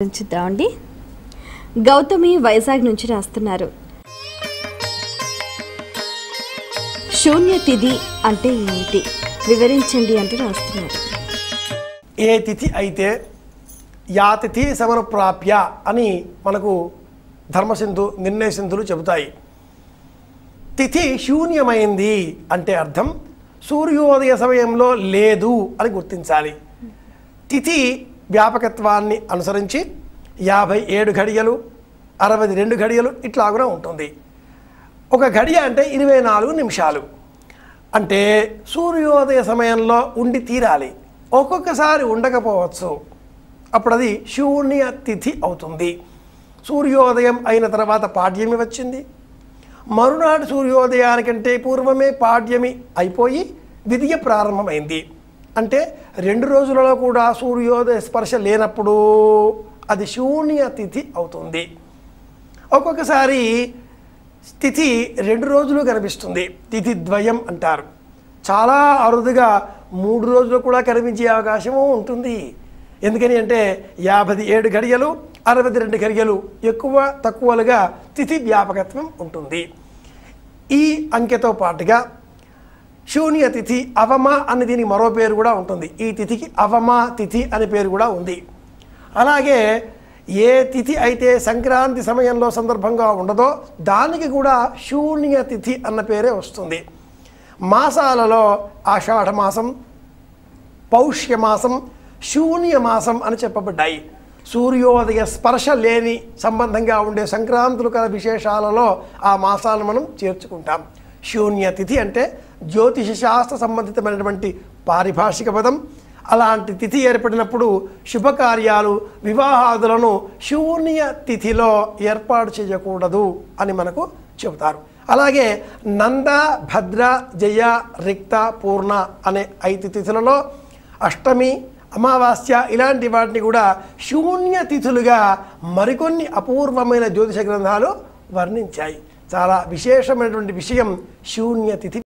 చూద్దామండి గౌతమి వైజాగ్ నుంచి రాస్తున్నారు శూన్య తిథి అంటే ఏంటి వివరించండి అంటే రాస్తున్నారు ఏ తిథి అయితే యా తిథి సమరప్రాప్య అని మనకు ధర్మసింధు నిర్ణయసింధులు చెబుతాయి తిథి శూన్యమైంది అంటే అర్థం సూర్యోదయ సమయంలో లేదు అని గుర్తించాలి తిథి వ్యాపకత్వాన్ని అనుసరించి 57 గడియలు 62 గడియలు ఇట్లాగున ఉంటుంది ఒక గడియ అంటే 24 నిమిషాలు అంటే సూర్యోదయ సమయంలో ఉండి తీరాలి ఒక్కొక్కసారి ఉండకపోవచ్చు అప్పుడు అది శూన్య తిథి అవుతుంది సూర్యోదయం అయిన తర్వాత పాడ్యమి వచ్చింది మరునాడు సూర్యోదయానికంటే పూర్వమే పాడ్యమి అయిపోయి విద్య ప్రారంభమైంది అంటే రెండు రోజులలో కూడా సూర్యోదయ స్పర్శ లేనప్పుడు అది శూన్య తిథి అవుతుంది ఒక్కొక్కసారి తిథి రెండు రోజులు కనిపిస్తుంది తిథి ద్వయం అంటారు చాలా అరుదుగా మూడు రోజులు కూడా కనిపించే అవకాశము ఉంటుంది ఎందుకని అంటే 57 గడియలు 62 గడియలు ఎక్కువ తక్కువలుగా తిథి వ్యాపకత్వం ఉంటుంది ఈ అంకెతో పాటుగా శూన్య తిథి అవమ అనే దీని మరో పేరు కూడా ఉంటుంది ఈ తిథికి అవమ తిథి అనే పేరు కూడా ఉంది అలాగే ఏ తిథి అయితే సంక్రాంతి సమయంలో సందర్భంగా ఉండదో దానికి కూడా శూన్య తిథి అన్న పేరే వస్తుంది మాసాలలో ఆషాఢ మాసం పౌష్య మాసం శూన్య మాసం అని చెప్పబడ్డాయి సూర్యోదయ స్పర్శ లేని సంబంధంగా ఉండే సంక్రాంతులు కల విశేషాలలో ఆ మాసాలను మనం చేర్చుకుంటాం శూన్య తిథి అంటే జ్యోతిష శాస్త్ర సంబంధితమైనటువంటి పారిభాషిక పదం అలాంటి తిథి ఏర్పడినప్పుడు శుభకార్యాలు వివాహాదులను శూన్య తిథిలో ఏర్పాటు చేయకూడదు అని మనకు చెబుతారు అలాగే నంద భద్ర జయ రిక్త పూర్ణ అనే 5 తిథులలో అష్టమి అమావాస్య ఇలాంటి వాటిని కూడా శూన్య తిథులుగా మరికొన్ని అపూర్వమైన జ్యోతిష గ్రంథాలు వర్ణించాయి చాలా విశేషమైనటువంటి విషయం శూన్య తిథి